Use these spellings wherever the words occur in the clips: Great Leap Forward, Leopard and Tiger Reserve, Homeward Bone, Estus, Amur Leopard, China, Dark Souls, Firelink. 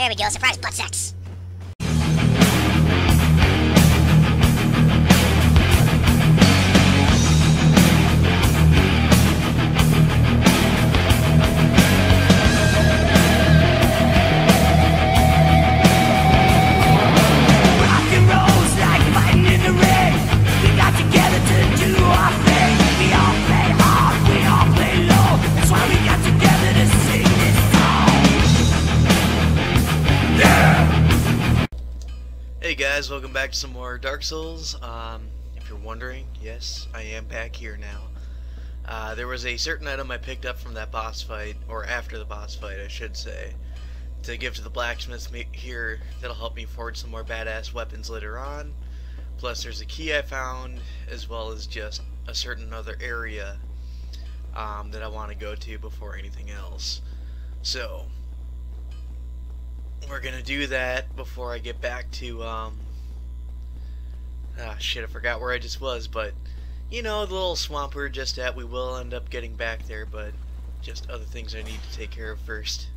There we go, surprise butt sex. Welcome back to some more Dark Souls. If you're wondering, yes, I am back here now. There was a certain item I picked up from that boss fight, or after the boss fight, I should say, to give to the blacksmiths here that'll help me forge some more badass weapons later on. Plus, there's a key I found, as well as just a certain other area that I want to go to before anything else. So, we're gonna do that before I get back to, ah, shit, I forgot where I just was, but, you know, the little swamp we were just at, we will end up getting back there, but just other things I need to take care of first.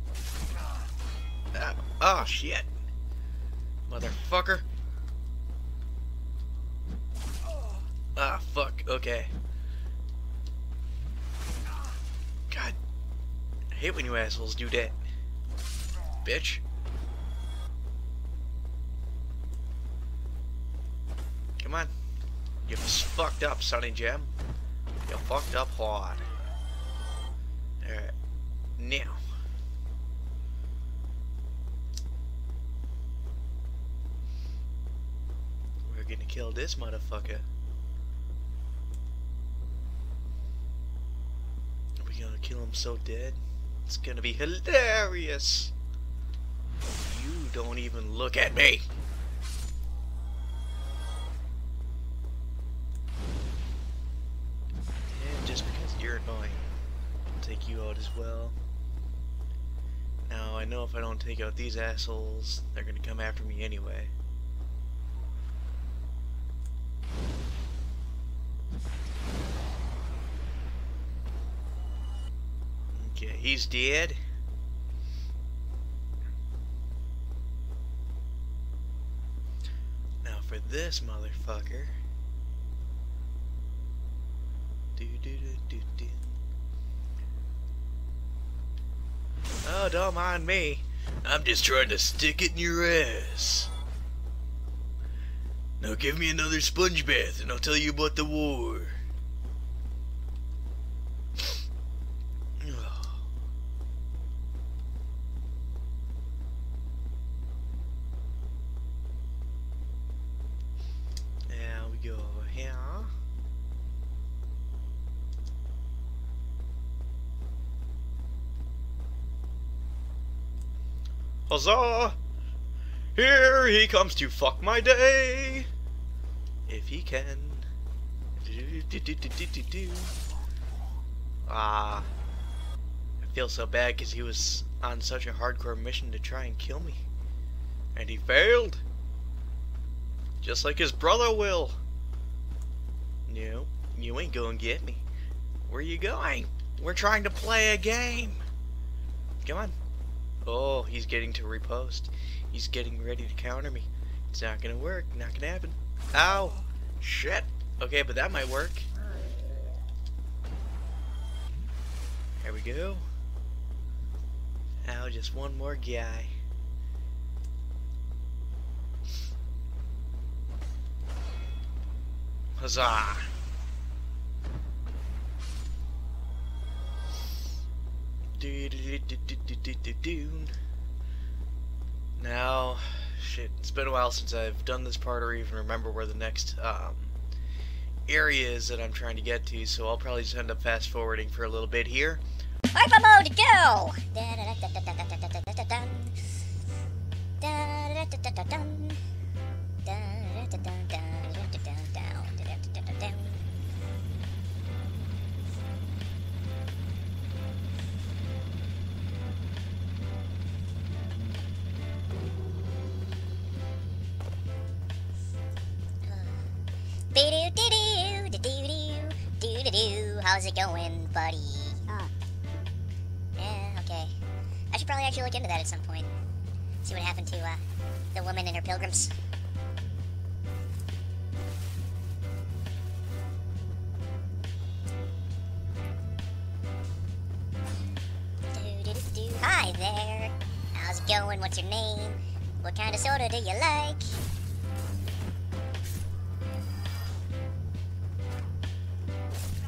Ah, oh, shit. Motherfucker. Ah, fuck, okay. God, I hate when you assholes do that. Bitch. Come on. You fucked up, Sonny Jim. You fucked up hard. Alright. Now. We're gonna kill this motherfucker. Are we gonna kill him so dead? It's gonna be hilarious. You don't even look at me. Well, now I know if I don't take out these assholes, they're gonna come after me anyway. Okay, he's dead. Now for this motherfucker. Do-do-do-do-do. Oh, don't mind me. I'm just trying to stick it in your ass. Now give me another sponge bath and I'll tell you about the war. Now we go over here. Huzzah! Here he comes to fuck my day! If he can. Ah. I feel so bad because he was on such a hardcore mission to try and kill me. And he failed! Just like his brother will! No, you ain't gonna get me. Where you going? We're trying to play a game! Come on. Oh, he's getting to repost. He's getting ready to counter me. It's not gonna work. Not gonna happen. Ow! Shit! Okay, but that might work. There we go. Ow, just one more guy. Huzzah! Now, shit, it's been a while since I've done this part or even remember where the next area is that I'm trying to get to, so I'll probably just end up fast forwarding for a little bit here. Alpha mode, go! How's it going, buddy? Oh. Yeah, okay. I should probably actually look into that at some point. See what happened to the woman and her pilgrims. Hi there. How's it going? What's your name? What kind of soda do you like?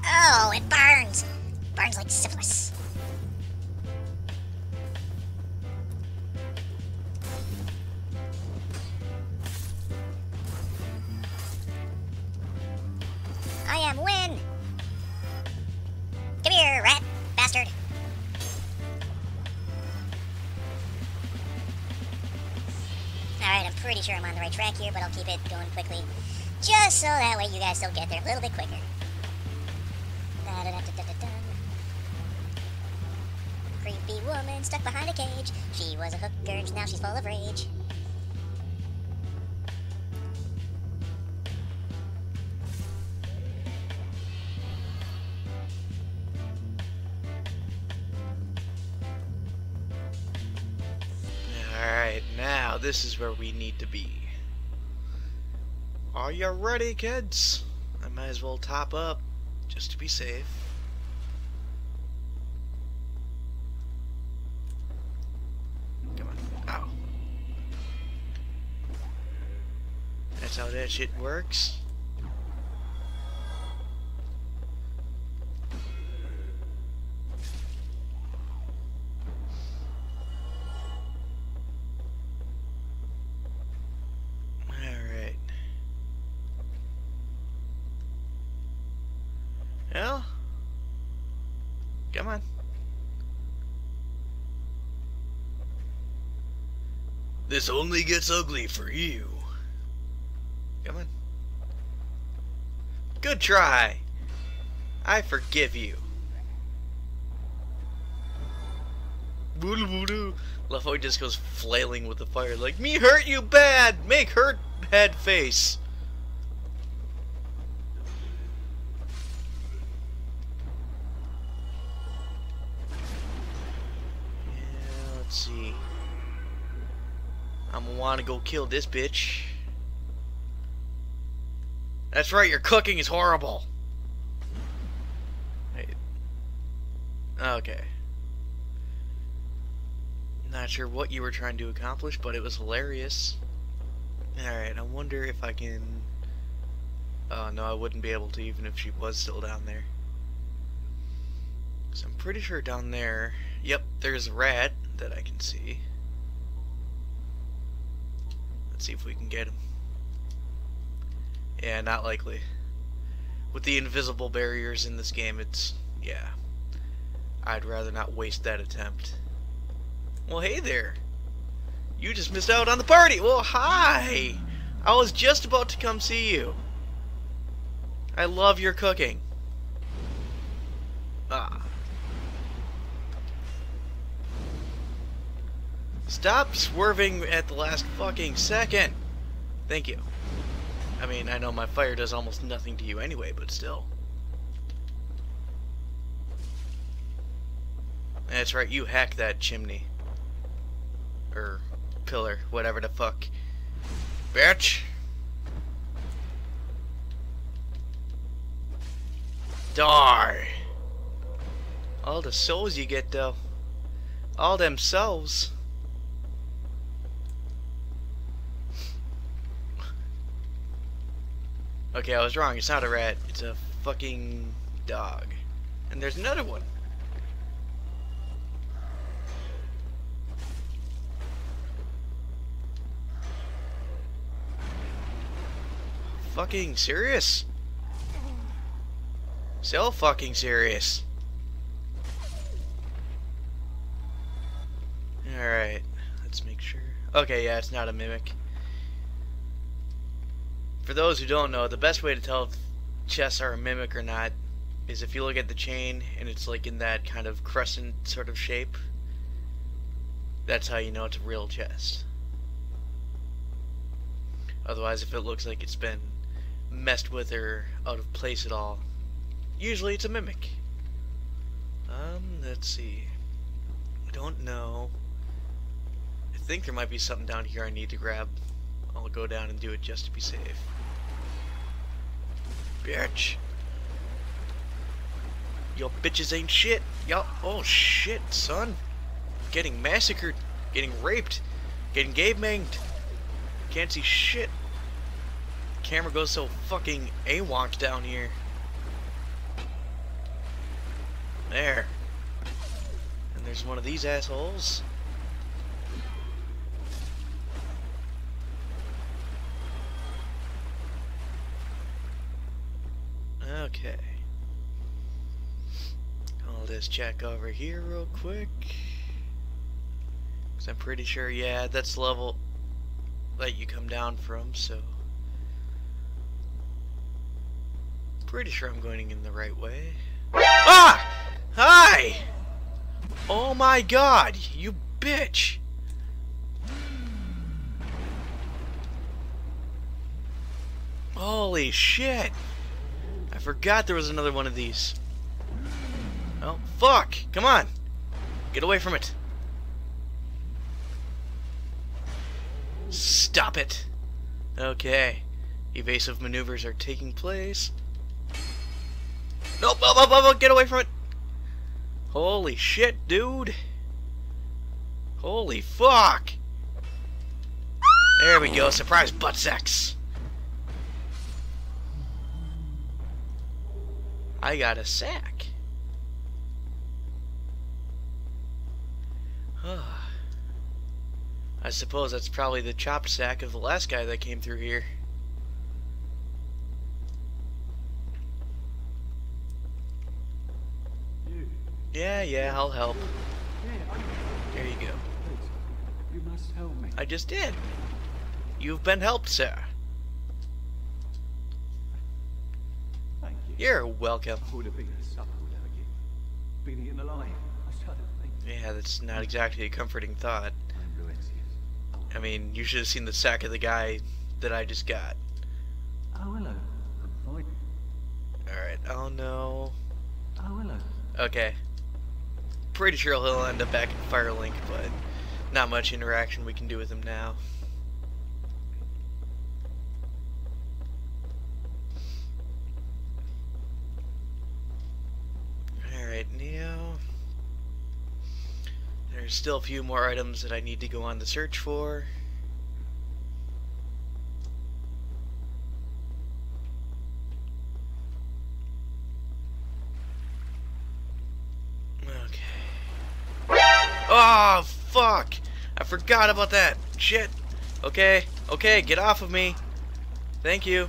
Oh, it burns! Burns like syphilis. I am Win! Come here, rat bastard! Alright, I'm pretty sure I'm on the right track here, but I'll keep it going quickly. Just so that way you guys still get there a little bit quicker. Creepy woman stuck behind a cage. She was a hooker, now she's full of rage. Alright, now this is where we need to be. Are you ready, kids? I might as well top up. Just to be safe. Come on. Ow. That's how that shit works. Well, come on. This only gets ugly for you. Come on. Good try. I forgive you. Voodoo voodoo. Lafoy just goes flailing with the fire like, me hurt you bad. Make her head face. See, I'm gonna want to go kill this bitch. That's right, your cooking is horrible. Hey. Okay. Not sure what you were trying to accomplish, but it was hilarious. Alright, I wonder if I can... Oh no, I wouldn't be able to even if she was still down there. So I'm pretty sure down there... Yep, there's a rat that I can see. Let's see if we can get him. Yeah, not likely. With the invisible barriers in this game, it's... yeah. I'd rather not waste that attempt. Well, hey there! You just missed out on the party! Well, hi! I was just about to come see you. I love your cooking. Ah. Stop swerving at the last fucking second! Thank you. I mean, I know my fire does almost nothing to you anyway, but still. That's right, you hacked that chimney. Or pillar, whatever the fuck. Bitch! Darn! All the souls you get, though. All them souls. Okay, I was wrong. It's not a rat. It's a fucking dog. And there's another one. Fucking serious? So fucking serious. Alright. Let's make sure. Okay, yeah, it's not a mimic. For those who don't know, the best way to tell if chests are a mimic or not is if you look at the chain and it's like in that kind of crescent sort of shape. That's how you know it's a real chest. Otherwise, if it looks like it's been messed with or out of place at all, usually it's a mimic. Let's see. I don't know. I think there might be something down here I need to grab. I'll go down and do it just to be safe. Bitch. Y'all bitches ain't shit. Y'all, oh shit, son. Getting massacred. Getting raped. Getting gay-banged. Can't see shit. Camera goes so fucking AWOC down here. There. And there's one of these assholes. Okay. I'll just check over here real quick. Because I'm pretty sure, yeah, that's the level that you come down from, so. Pretty sure I'm going in the right way. Ah! Hi! Oh my god, you bitch! Holy shit! I forgot there was another one of these. Oh, fuck! Come on! Get away from it! Stop it! Okay. Evasive maneuvers are taking place. Nope! Oh, get away from it! Holy shit, dude! Holy fuck! There we go, surprise butt sex! I got a sack. I suppose that's probably the chopped sack of the last guy that came through here. Yeah, yeah, I'll help. There you go. You must help me. I just did. You've been helped, sir. Thank you. You're welcome. I would have been suffered without you. Been eaten alive. Yeah, that's not exactly a comforting thought. I mean, you should have seen the sack of the guy that I just got. Oh, hello. Alright, oh no. Oh, hello. Okay. Pretty sure he'll end up back at Firelink, but not much interaction we can do with him now. Alright, Neo. There's still a few more items that I need to go on the search for. Oh, fuck! I forgot about that! Shit! Okay, okay, get off of me! Thank you!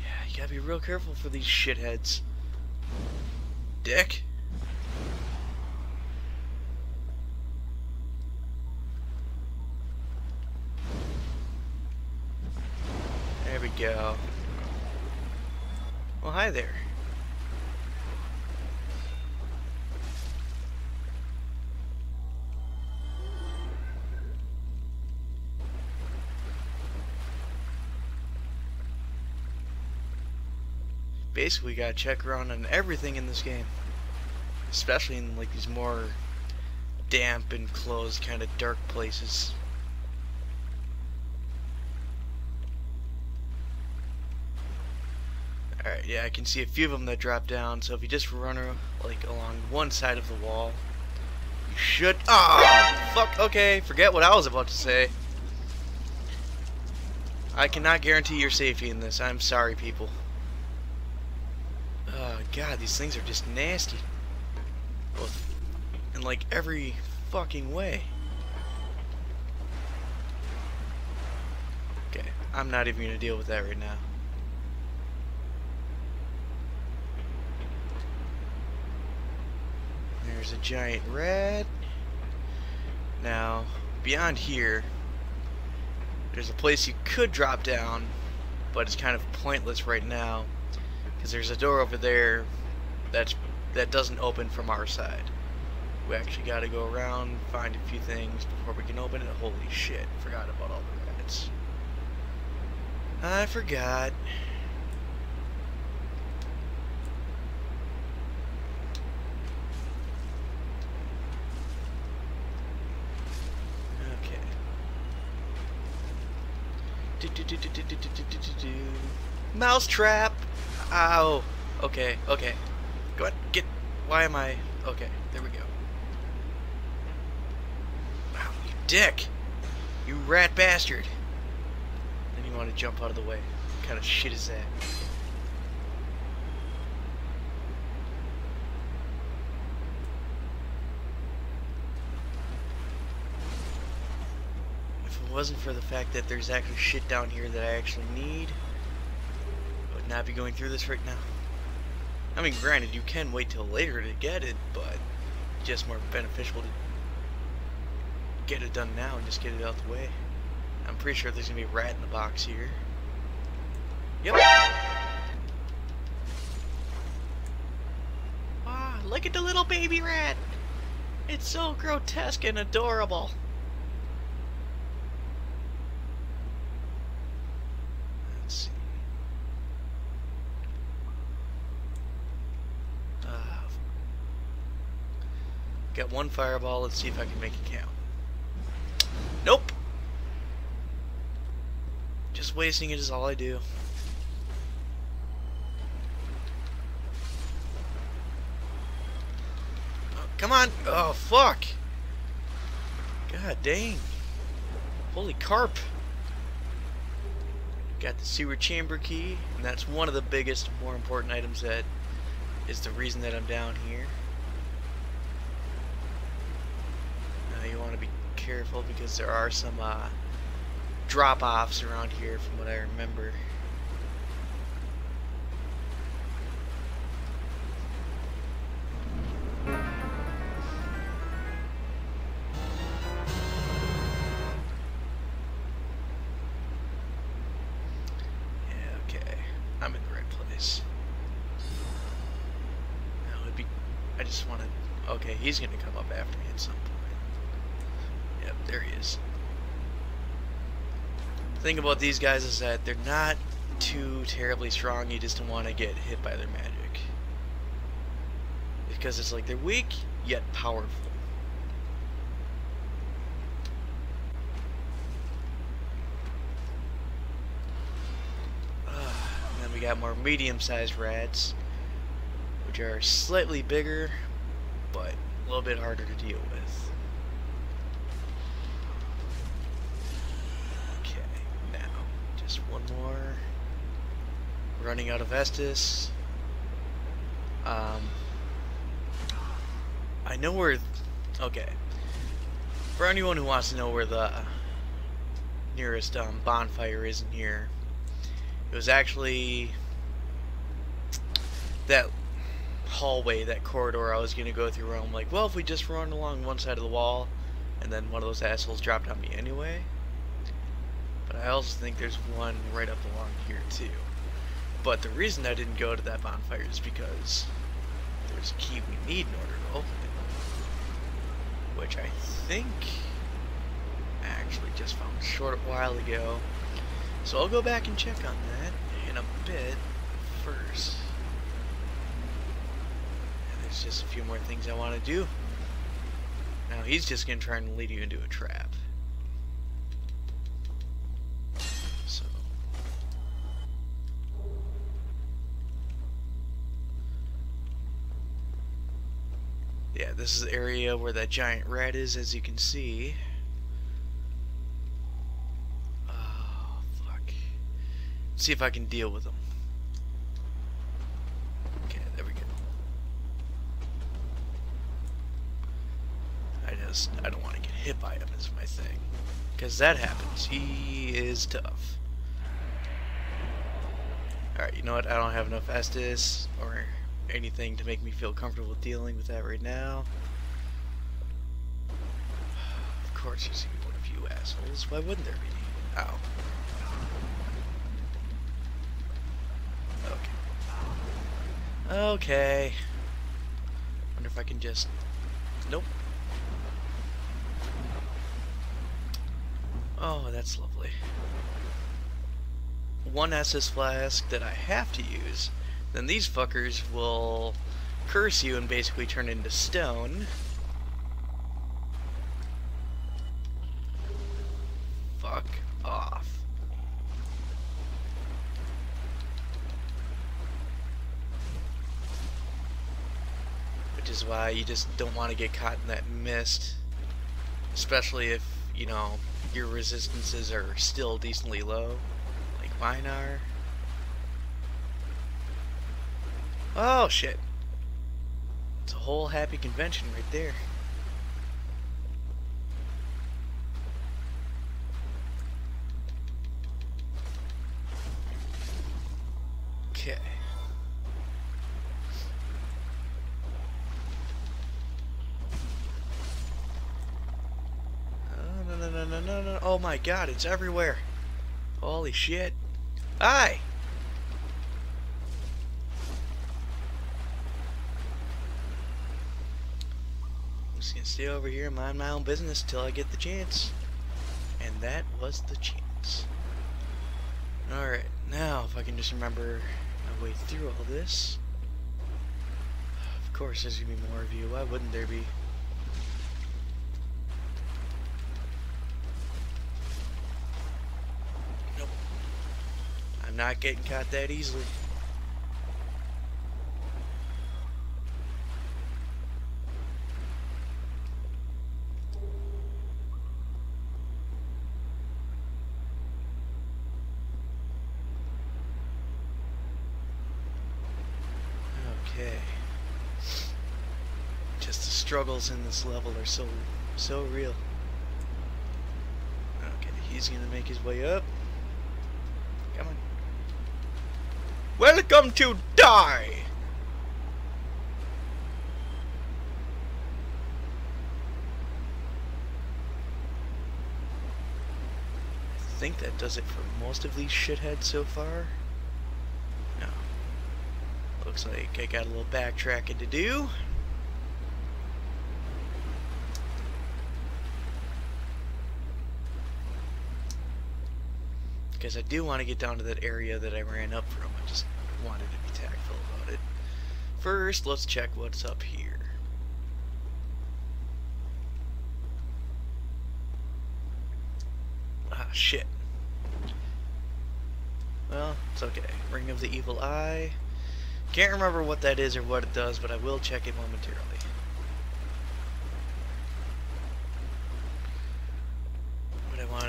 Yeah, you gotta be real careful for these shitheads. Dick! There we go. Well, hi there. Basically, gotta check around on everything in this game, especially in like these more damp and closed kind of dark places. All right, yeah, I can see a few of them that drop down. So if you just run like along one side of the wall, you should. Ah, fuck. Okay, forget what I was about to say. I cannot guarantee your safety in this. I'm sorry, people. God, these things are just nasty. Both in like every fucking way. Okay, I'm not even gonna deal with that right now. There's a giant rat. Now, beyond here, there's a place you could drop down, but it's kind of pointless right now. Because there's a door over there that doesn't open from our side. We actually got to go around, find a few things before we can open it. Holy shit, forgot about all the rats. I forgot. Mousetrap! Ow! Okay, okay. Go ahead, get... Why am I... Okay, there we go. Wow, you dick! You rat bastard! Then you want to jump out of the way. What kind of shit is that? If it wasn't for the fact that there's actually shit down here that I actually need, I would not be going through this right now. I mean, granted, you can wait till later to get it, but it's just more beneficial to get it done now and just get it out the way. I'm pretty sure there's gonna be a rat in the box here. Yep. Ah, look at the little baby rat! It's so grotesque and adorable. Got one fireball, let's see if I can make it count. Nope! Just wasting it is all I do. Oh, come on! Oh, fuck! God dang. Holy carp! Got the sewer chamber key, and that's one of the biggest, more important items that is the reason that I'm down here. Careful, because there are some drop-offs around here from what I remember. Yeah, okay. I'm in the right place. Now it'd be... I just want to... Okay, he's going to come up after me at some point. Yep, there he is. The thing about these guys is that they're not too terribly strong, you just don't want to get hit by their magic. Because it's like they're weak, yet powerful. And then we got more medium-sized rats, which are slightly bigger, but a little bit harder to deal with. One more. Running out of Estus. I know where... Okay. For anyone who wants to know where the nearest bonfire is in here, it was actually that hallway, that corridor I was going to go through where I'm like, well, if we just run along one side of the wall, and then one of those assholes dropped on me anyway. But I also think there's one right up along here too. But the reason I didn't go to that bonfire is because there's a key we need in order to open it. Which I think I actually just found a short while ago. So I'll go back and check on that in a bit first. And there's just a few more things I want to do. Now he's just going to try and lead you into a trap. Yeah, this is the area where that giant rat is, as you can see. Oh, fuck. Let's see if I can deal with him. Okay, there we go. I don't want to get hit by him is my thing. Because that happens. He is tough. Alright, you know what? I don't have enough Estus or anything to make me feel comfortable dealing with that right now. Of course there's gonna be one of you assholes. Why wouldn't there be? Ow. Okay. Okay. Wonder if I can just... Nope. Oh, that's lovely. One Estus flask that I have to use. Then these fuckers will curse you and basically turn into stone. Fuck off. is why you just don't want to get caught in that mist, especially if, you know, your resistances are still decently low, like mine are. Oh shit! It's a whole happy convention right there. Okay. No, no, no, no, no, no! Oh my God, it's everywhere! Holy shit! Hi. Stay over here and mind my own business till I get the chance. And that was the chance. Alright, now if I can just remember my way through all this. Of course there's gonna be more of you, why wouldn't there be? Nope. I'm not getting caught that easily. Struggles in this level are so real. Okay, he's gonna make his way up. Come on. Welcome to die. I think that does it for most of these shitheads so far. No. Looks like I got a little backtracking to do. Because I do want to get down to that area that I ran up from. I just wanted to be tactful about it. First, let's check what's up here. Ah, shit. Well, it's okay. Ring of the Evil Eye. Can't remember what that is or what it does, but I will check it momentarily.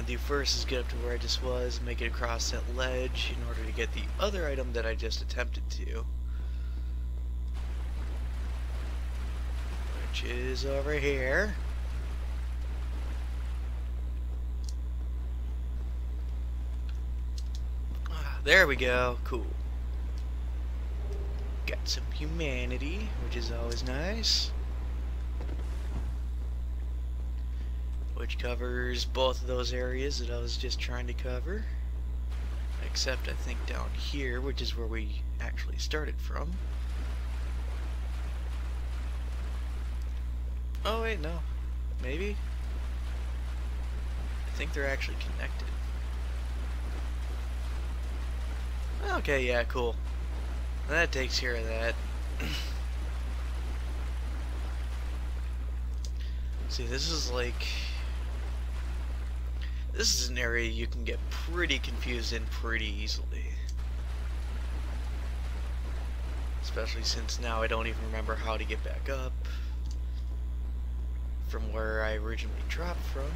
Do first is get up to where I just was, make it across that ledge in order to get the other item that I just attempted to, which is over here. Ah, there we go. Cool. Got some humanity, which is always nice. Which covers both of those areas that I was just trying to cover. Except I think down here, which is where we actually started from. Oh wait, no. Maybe? I think they're actually connected. Okay, yeah, cool. That takes care of that. See, this is like... this is an area you can get pretty confused in pretty easily. Especially since now I don't even remember how to get back up from where I originally dropped from.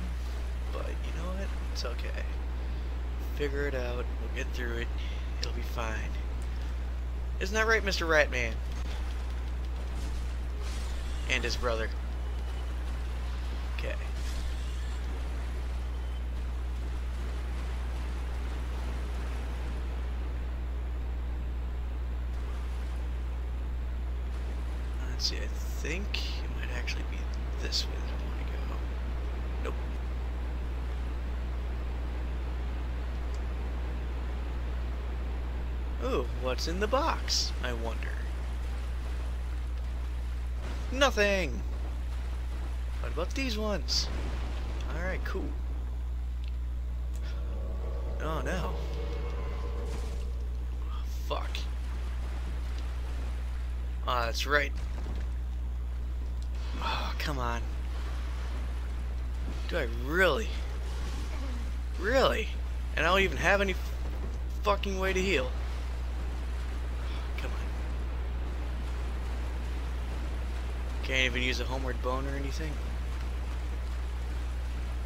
But you know what? It's okay. Figure it out. We'll get through it. It'll be fine. Isn't that right, Mr. Ratman? And his brother. Okay. Let's see, I think it might actually be this way that I want to go. Nope. Oh, what's in the box, I wonder? Nothing! What about these ones? Alright, cool. Oh no. Oh, fuck. Ah, oh, that's right. Oh, come on. Do I really? Really? And I don't even have any fucking way to heal. Can't even use a homeward bone or anything.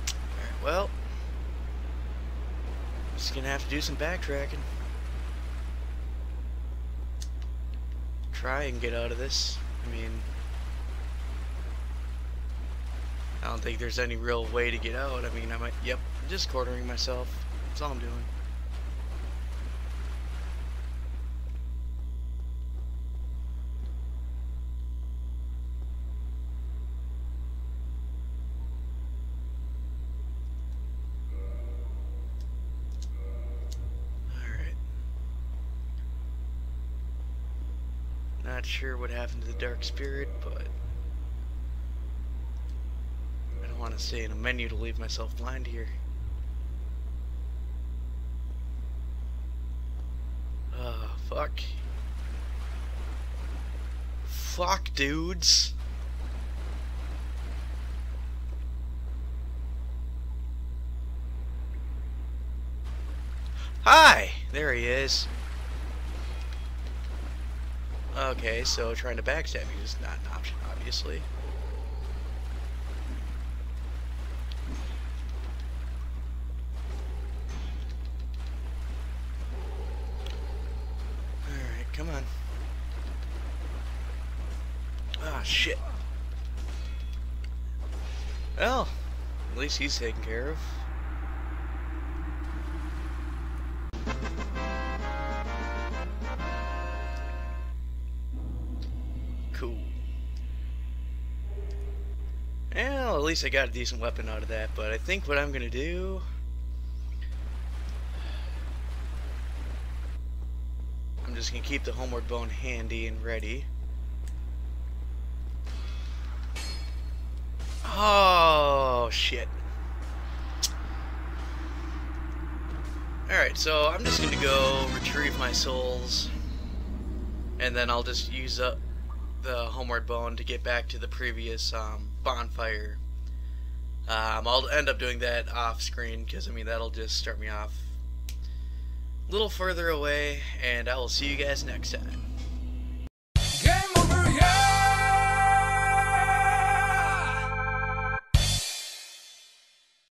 Alright, well, just gonna have to do some backtracking. Try and get out of this. I mean, I don't think there's any real way to get out. I mean, I might, yep, I'm just cornering myself. That's all I'm doing. Not sure what happened to the dark spirit, but I don't want to stay in a menu to leave myself blind here. Oh, fuck. Fuck, dudes. Hi! There he is. Okay, so trying to backstab you is not an option, obviously. Alright, come on. Ah, shit. Well, at least he's taken care of. At least I got a decent weapon out of that, but I think what I'm gonna do, I'm just gonna keep the homeward bone handy and ready. Oh shit. Alright, so I'm just gonna go retrieve my souls, and then I'll just use up the homeward bone to get back to the previous bonfire. I'll end up doing that off screen, because I mean that'll just start me off a little further away, and I will see you guys next time.